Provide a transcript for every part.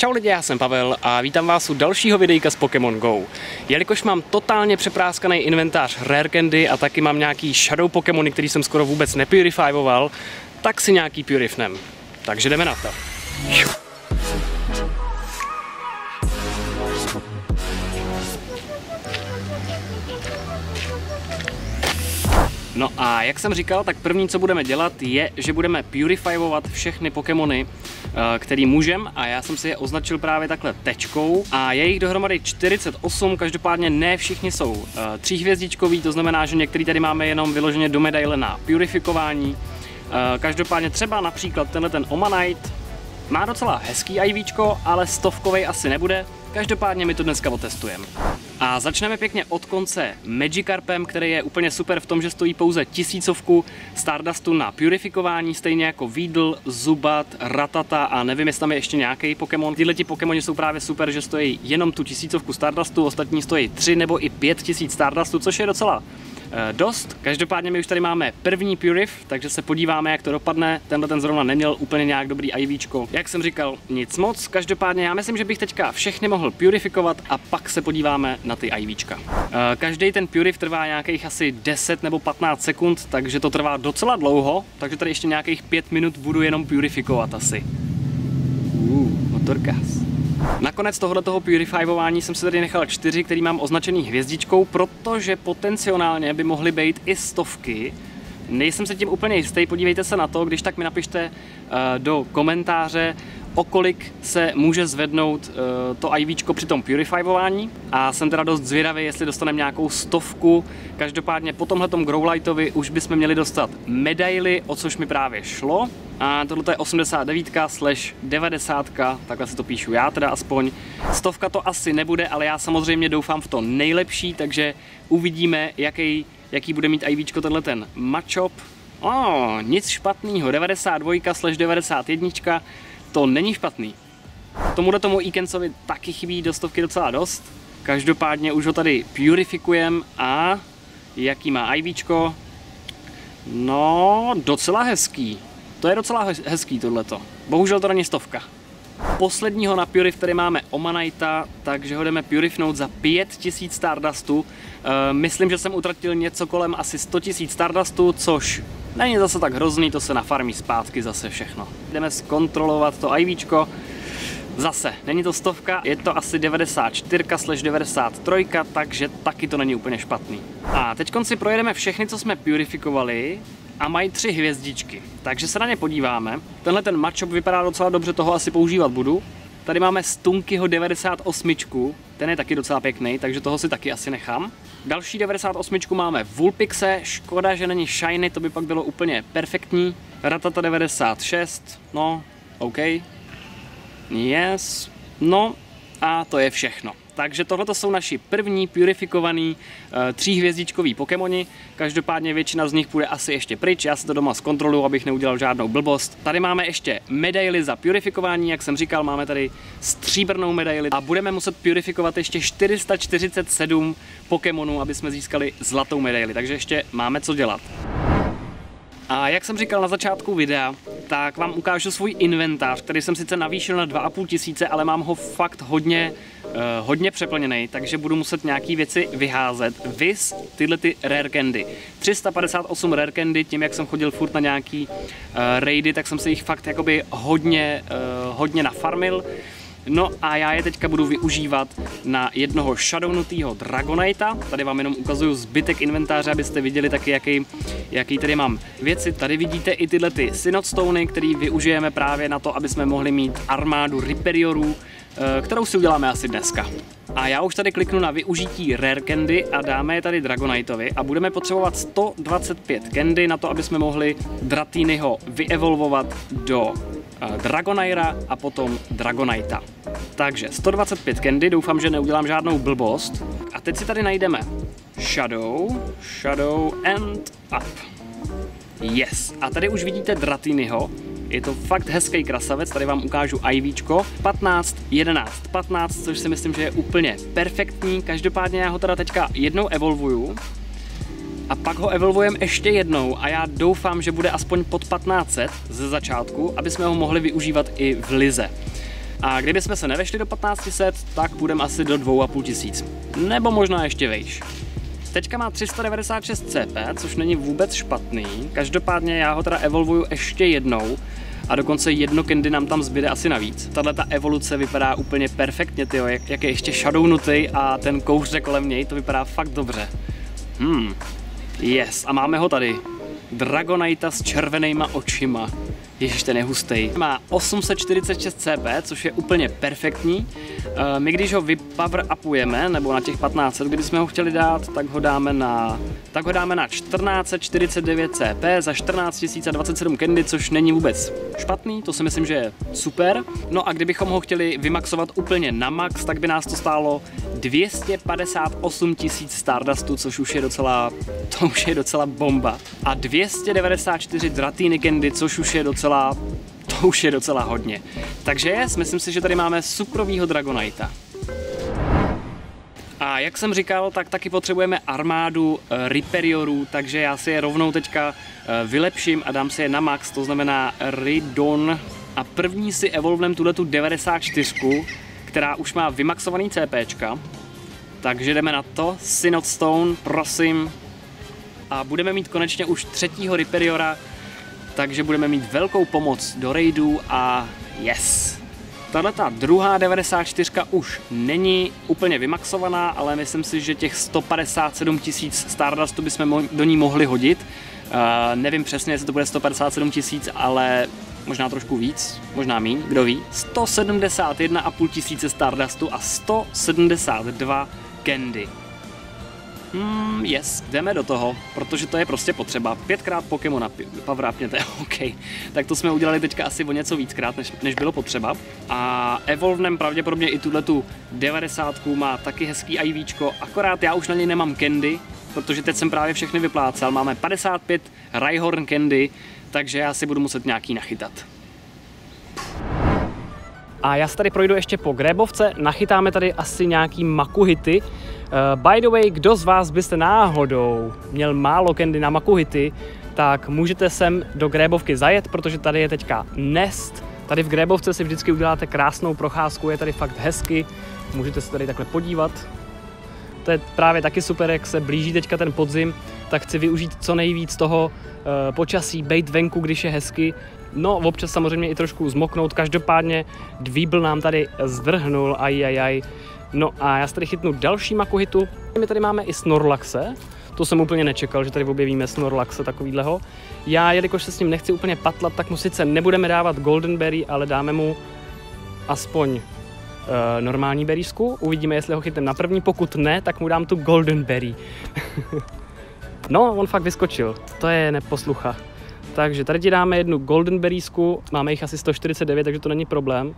Čau lidi, já jsem Pavel a vítám vás u dalšího videjka z Pokémon Go. Jelikož mám totálně přepráskaný inventář Rare Candy a taky mám nějaký Shadow Pokémony, který jsem skoro vůbec nepurifivoval, tak si nějaký purifnem. Takže jdeme na to. No a jak jsem říkal, tak první, co budeme dělat, je, že budeme purifyovat všechny Pokémony, který můžeme, a já jsem si je označil právě takhle tečkou a je jich dohromady 48, každopádně ne všichni jsou tříhvězdičkoví, to znamená, že některý tady máme jenom vyloženě do medaile na purifikování. Každopádně třeba například tenhle ten Omanyte má docela hezký IVčko, ale stovkovej asi nebude. Každopádně my to dneska otestujeme. A začneme pěkně od konce Magikarpem, který je úplně super v tom, že stojí pouze 1000 Stardustu na purifikování, stejně jako Weedle, Zubat, Ratata a nevím, jestli tam je ještě nějaký Pokémon. Tyhle ti Pokémoni jsou právě super, že stojí jenom tu 1000 Stardustu, ostatní stojí 3 nebo i 5000 Stardustu, což je docela dost. Každopádně my už tady máme první purif, takže se podíváme, jak to dopadne. Tenhle ten zrovna neměl úplně nějak dobrý IVčko. Jak jsem říkal, nic moc. Každopádně já myslím, že bych teďka všechny mohl purifikovat a pak se podíváme na ty IVčka. Každý ten purif trvá nějakých asi 10 nebo 15 sekund, takže to trvá docela dlouho, takže tady ještě nějakých 5 minut budu jenom purifikovat asi. Motorkas. Nakonec tohoto purifyování jsem si tady nechal 4, který mám označený hvězdičkou, protože potenciálně by mohly být i 100. Nejsem se tím úplně jistý, podívejte se na to, když tak mi napište do komentáře, o kolik se může zvednout to IVčko při tom purifyování. A jsem teda dost zvědavý, jestli dostaneme nějakou 100. Každopádně po tomhletom Growlitovi už bychom měli dostat medaily, o což mi právě šlo. A tohle je 89/90, takhle si to píšu já teda aspoň. 100 to asi nebude, ale já samozřejmě doufám v to nejlepší, takže uvidíme, jaký bude mít IVčko tenhle ten matchup. Nic špatného, 92/91, to není špatný. Tomu Ikencovi taky chybí do 100 docela dost. Každopádně už ho tady purifikujeme a jaký má IVčko? No, docela hezký. To je docela hezký tohleto. Bohužel to není 100. Posledního na purif tady máme Omanyta, takže ho jdeme purifnout za 5000 Stardustu. Myslím, že jsem utratil něco kolem asi 100 000 Stardustu, což není zase tak hrozný, to se nafarmí zpátky zase všechno. Jdeme zkontrolovat to IVčko. Zase, není to 100, je to asi 94/93, takže taky to není úplně špatný. A teď si projedeme všechny, co jsme purifikovali, a mají 3 hvězdičky, takže se na ně podíváme. Tenhle ten matchup vypadá docela dobře, toho asi používat budu. Tady máme Stunkyho 98, ten je taky docela pěkný, takže toho si taky asi nechám. Další 98 máme Vulpixe, škoda, že není shiny, to by pak bylo úplně perfektní. Ratata 96, no, OK. Yes, no a to je všechno. Takže tohle jsou naši první purifikovaný 3hvězdičkový Pokémoni. Každopádně většina z nich půjde asi ještě pryč, já se to doma zkontroluji, abych neudělal žádnou blbost. Tady máme ještě medaily za purifikování, jak jsem říkal, máme tady stříbrnou medaili a budeme muset purifikovat ještě 447 Pokémonů, aby jsme získali zlatou medaili, takže ještě máme co dělat. A jak jsem říkal na začátku videa, tak vám ukážu svůj inventář, který jsem sice navýšil na 2500, ale mám ho fakt hodně přeplněný, takže budu muset nějaký věci vyházet. Viz tyhle ty Rare Candy. 358 Rare Candy, tím jak jsem chodil furt na nějaký raidy, tak jsem se jich fakt jakoby hodně nafarmil. No a já je teďka budu využívat na jednoho shadownutýho Dragonita. Tady vám jenom ukazuju zbytek inventáře, abyste viděli taky, jaký tady mám věci. Tady vidíte i tyhle ty Sinnoh Stony, který využijeme právě na to, aby jsme mohli mít armádu Rhyperiorů, kterou si uděláme asi dneska. A já už tady kliknu na využití Rare Candy a dáme je tady Dragoniteovi a budeme potřebovat 125 candy na to, aby jsme mohli Dratiniho vyevolvovat do Dragonaira a potom Dragonita. Takže 125 candy, doufám, že neudělám žádnou blbost. A teď si tady najdeme Shadow and Up. Yes, a tady už vidíte Dratiniho. Je to fakt hezký krasavec, tady vám ukážu IVčko. 15, 11, 15, což si myslím, že je úplně perfektní. Každopádně já ho teda teďka jednou evolvuju a pak ho evolvujeme ještě jednou a já doufám, že bude aspoň pod 1500 ze začátku, aby jsme ho mohli využívat i v lize. A kdyby jsme se nevešli do 1500, tak půjdeme asi do 2500. Nebo možná ještě vejš. Teďka má 396 CP, což není vůbec špatný. Každopádně já ho teda evolvuju ještě jednou. A dokonce jedno candy nám tam zbyde asi navíc. Tahle ta evoluce vypadá úplně perfektně, tyjo, jak je ještě shadownutý a ten kouře kolem něj, to vypadá fakt dobře. Yes, a máme ho tady. Dragonite s červenýma očima. Ježiš, ten je hustej. Má 846 CP, což je úplně perfektní. My když ho vypower-upujeme, nebo na těch 1500, kdyby jsme ho chtěli dát, tak ho dáme na 1449 CP za 14 027 candy, což není vůbec špatný, to si myslím, že je super. No a kdybychom ho chtěli vymaxovat úplně na max, tak by nás to stálo 258 000 Stardustu, což už je docela, to už je docela bomba. A 294 Dratiny candy, což už je docela, to už je docela hodně. Takže myslím si, že tady máme suprovýho Dragonita. A jak jsem říkal, tak taky potřebujeme armádu Rhyperiorů, takže já si je rovnou teďka vylepším a dám si je na max, to znamená Rhydon. A první si evolvnem tuhletu 94, která už má vymaxovaný CPčka. Takže jdeme na to, Sinnoh Stone, prosím. A budeme mít konečně už třetího Rhyperiora, takže budeme mít velkou pomoc do raidů a yes! Tahle ta druhá 94 už není úplně vymaxovaná, ale myslím si, že těch 157 000 Stardustu bychom do ní mohli hodit. Nevím přesně, jestli to bude 157 000, ale možná trošku víc, možná míň, kdo ví. 171,5 tisíce Stardustu a 172 candy. Jdeme do toho, protože to je prostě potřeba. 5krát Pokémona powerupněte, OK. Tak to jsme udělali teďka asi o něco víckrát, než bylo potřeba. A evolvnem pravděpodobně i tuhletu 90 má taky hezký IVčko, akorát já už na něj nemám candy, protože teď jsem právě všechny vyplácal. Máme 55 Rhyhorn candy, takže já si budu muset nějaký nachytat. A já se tady projdu ještě po grébovce, nachytáme tady asi nějaký Makuhity. By the way, kdo z vás byste náhodou měl málo candy na Makuhity, tak můžete sem do grébovky zajet, protože tady je teďka nest. Tady v grébovce si vždycky uděláte krásnou procházku, je tady fakt hezky, můžete se tady takhle podívat. To je právě taky super, jak se blíží teďka ten podzim, tak chci využít co nejvíc toho počasí, bejt venku, když je hezky. No, občas samozřejmě i trošku zmoknout, každopádně Dvíbl nám tady zdrhnul, ajajaj. No a já se tady chytnu další Makuhitu. My tady máme i Snorlaxe, to jsem úplně nečekal, že tady objevíme Snorlaxe takovýhleho. Já, jelikož se s ním nechci úplně patlat, tak mu sice nebudeme dávat Golden Berry, ale dáme mu aspoň normální berísku. Uvidíme, jestli ho chytneme na první, pokud ne, tak mu dám tu Golden Berry. No, on fakt vyskočil, to je neposlucha. Takže tady ti dáme jednu Golden Berrysku, máme jich asi 149, takže to není problém.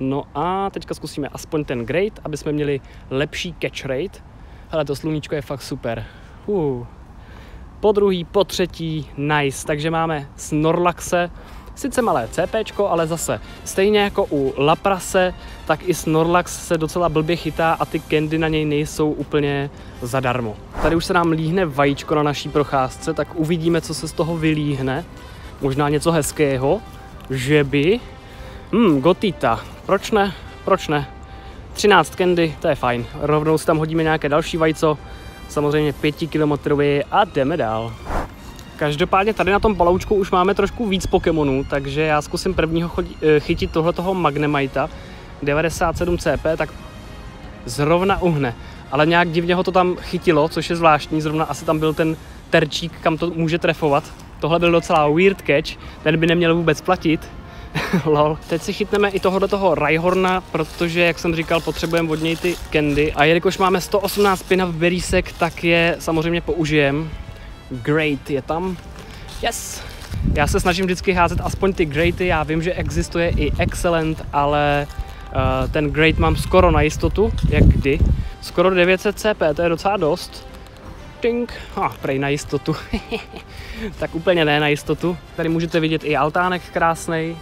No a teďka zkusíme aspoň ten Great, aby jsme měli lepší catch rate. Hele, to sluníčko je fakt super. Po druhý, po třetí, nice. Takže máme Snorlaxe, sice malé CPčko, ale zase stejně jako u Laprase, tak i Snorlax se docela blbě chytá a ty candy na něj nejsou úplně zadarmo. Tady už se nám líhne vajíčko na naší procházce, tak uvidíme, co se z toho vylíhne. Možná něco hezkého, že by... Gotyta, proč ne? 13 candy, to je fajn. Rovnou si tam hodíme nějaké další vajco, samozřejmě 5-kilometrový a jdeme dál. Každopádně tady na tom paloučku už máme trošku víc Pokémonů, takže já zkusím prvního chytit tohletoho Magnemita, 97 CP, tak zrovna uhne. Ale nějak divně ho to tam chytilo, což je zvláštní, zrovna asi tam byl ten terčík, kam to může trefovat. Tohle byl docela weird catch, ten by neměl vůbec platit. Lol. Teď si chytneme i tohoto Rhyhorna, protože, jak jsem říkal, potřebujeme od něj ty candy. A jelikož máme 118 pinav berísek, tak je samozřejmě použijem. Great je tam. Yes! Já se snažím vždycky házet aspoň ty Greaty, já vím, že existuje i Excellent, ale ten Great mám skoro na jistotu, jak kdy. Skoro 900 CP, to je docela dost. Tink, prej na jistotu. Tak úplně ne na jistotu. Tady můžete vidět i altánek krásnej.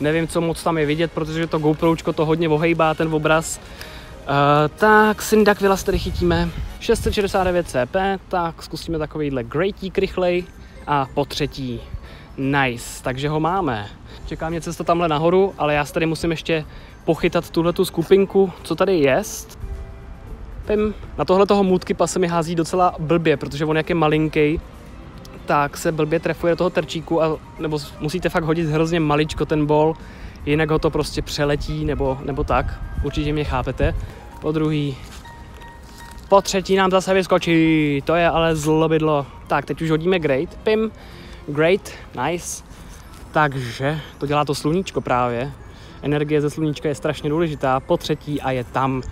Nevím, co moc tam je vidět, protože to GoPročko to hodně ohejbá, ten obraz. Tak, Syndaquila tady chytíme. 669 CP, tak zkusíme takovýhle Greatík rychlej. A po třetí. Nice, takže ho máme. Čeká mě cesta tamhle nahoru, ale já se tady musím ještě pochytat tuhletu skupinku, co tady jest. Pim. Na tohle toho Moodkipa se mi hází docela blbě, protože on jak je malinký, tak se blbě trefuje do toho terčíku, a, nebo musíte fakt hodit hrozně maličko ten bol, jinak ho to prostě přeletí, nebo tak. Určitě mě chápete. Po druhý. Po třetí nám zase vyskočí, to je ale zlobidlo. Tak, teď už hodíme great, pim, great, nice. Takže to dělá to sluníčko právě. Energie ze sluníčka je strašně důležitá. Po třetí a je tam,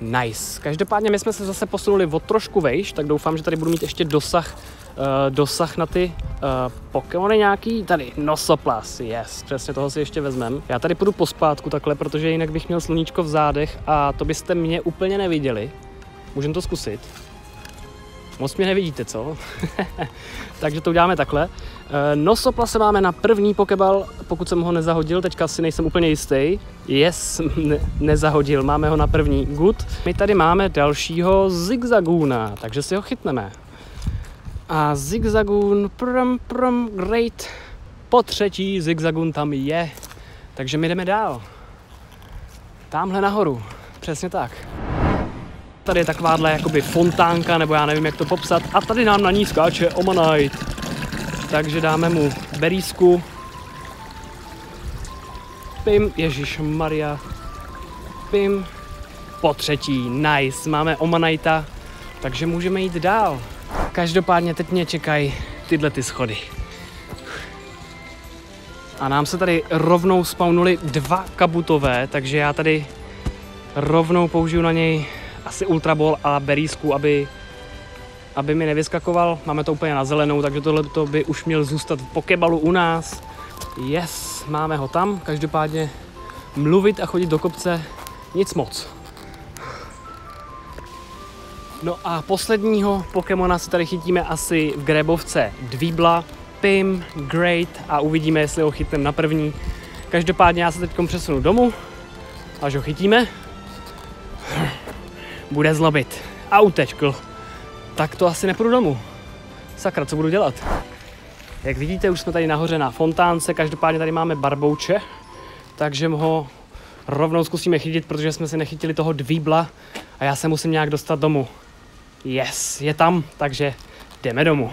nice. Každopádně my jsme se zase posunuli o trošku vejš, tak doufám, že tady budu mít ještě dosah na ty Pokémony nějaký. Tady Nosoplas, yes, přesně toho si ještě vezmem. Já tady půjdu pospátku takhle, protože jinak bych měl sluníčko v zádech a to byste mě úplně neviděli. Můžeme to zkusit. Moc mě nevidíte, co? Takže to uděláme takhle. Nosoplase máme na první pokeball, pokud jsem ho nezahodil, teďka si nejsem úplně jistý. Yes, nezahodil, máme ho na první. Good. My tady máme dalšího Zigzaguna, takže si ho chytneme. A Zigzagun, great. Po třetí Zigzagun tam je. Takže my jdeme dál. Támhle nahoru, přesně tak. Tady je takováhle jakoby fontánka, nebo já nevím, jak to popsat. A tady nám na ní skáče Omanyte. Takže dáme mu berízku. Pim, ježišmarja. Pim. Po třetí, nice, máme Omanyta. Takže můžeme jít dál. Každopádně teď mě čekají tyhle ty schody. A nám se tady rovnou spawnuly dva kabutové, takže já tady rovnou použiju na něj asi ultrabol a berízku, aby mi nevyskakoval. Máme to úplně na zelenou, takže tohle by už měl zůstat v pokebalu u nás. Yes, máme ho tam. Každopádně mluvit a chodit do kopce, nic moc. No a posledního Pokémona si tady chytíme asi v grébovce Dvíbla. Pim, great, a uvidíme, jestli ho chytneme na první. Každopádně já se teď přesunu domů, až ho chytíme. Bude zlobit. A utečkl. Tak to asi nepůjdu domů. Sakra, co budu dělat? Jak vidíte, už jsme tady nahoře na fontánce, každopádně tady máme Barbouče, takže ho rovnou zkusíme chytit, protože jsme si nechytili toho Dvíbla a já se musím nějak dostat domů. Yes, je tam, takže jdeme domů.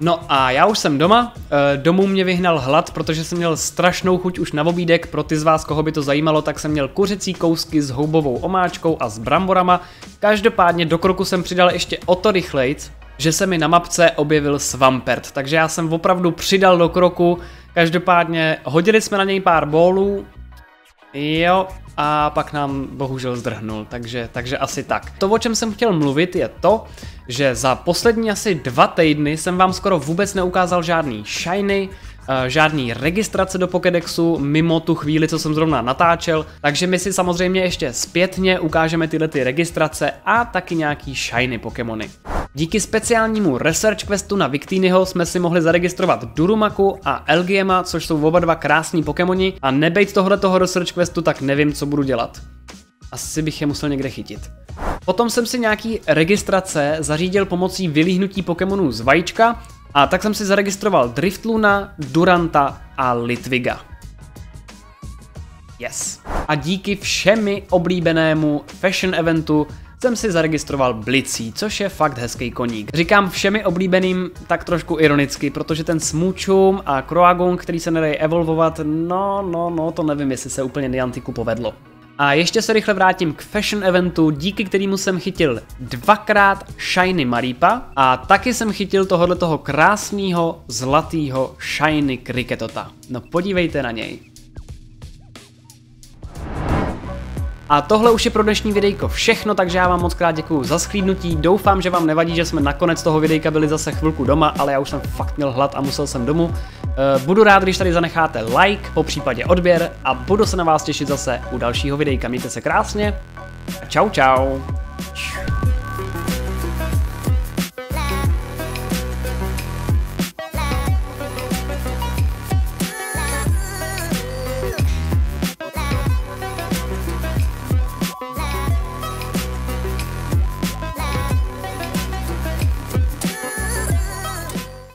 No a já už jsem doma, domů mě vyhnal hlad, protože jsem měl strašnou chuť už na obídek, pro ty z vás, koho by to zajímalo, tak jsem měl kuřecí kousky s houbovou omáčkou a s bramborama. Každopádně do kroku jsem přidal ještě o to rychlejc, že se mi na mapce objevil Swampert, takže já jsem opravdu přidal do kroku, každopádně hodili jsme na něj pár bólů, jo, a pak nám bohužel zdrhnul, takže asi tak. To, o čem jsem chtěl mluvit, je to, že za poslední asi 2 týdny jsem vám skoro vůbec neukázal žádný shiny, žádný registrace do Pokédexu, mimo tu chvíli, co jsem zrovna natáčel, takže my si samozřejmě ještě zpětně ukážeme tyhle ty registrace a taky nějaký shiny Pokémony. Díky speciálnímu research questu na Victinyho jsme si mohli zaregistrovat Durumaku a Elgema, což jsou oba dva krásní Pokémoni, a nebejt tohoto research questu, tak nevím, co budu dělat. Asi bych je musel někde chytit. Potom jsem si nějaký registrace zařídil pomocí vylíhnutí Pokémonů z vajíčka, a tak jsem si zaregistroval Driftluna, Duranta a Litviga. Yes. A díky všemi oblíbenému fashion eventu jsem si zaregistroval Blicí, což je fakt hezký koník. Říkám všemi oblíbeným tak trošku ironicky, protože ten Smoochum a Croagong, který se nedají evolvovat, no, to nevím, jestli se úplně Niantiku povedlo. A ještě se rychle vrátím k fashion eventu, díky kterému jsem chytil 2x shiny Mareepa a taky jsem chytil tohoto krásného zlatého shiny Cricketota. No podívejte na něj. A tohle už je pro dnešní videjko všechno, takže já vám moc krát děkuju za shlédnutí. Doufám, že vám nevadí, že jsme nakonec toho videjka byli zase chvilku doma, ale já už jsem fakt měl hlad a musel jsem domů. Budu rád, když tady zanecháte like, po případě odběr, a budu se na vás těšit zase u dalšího videjka. Mějte se krásně a čau.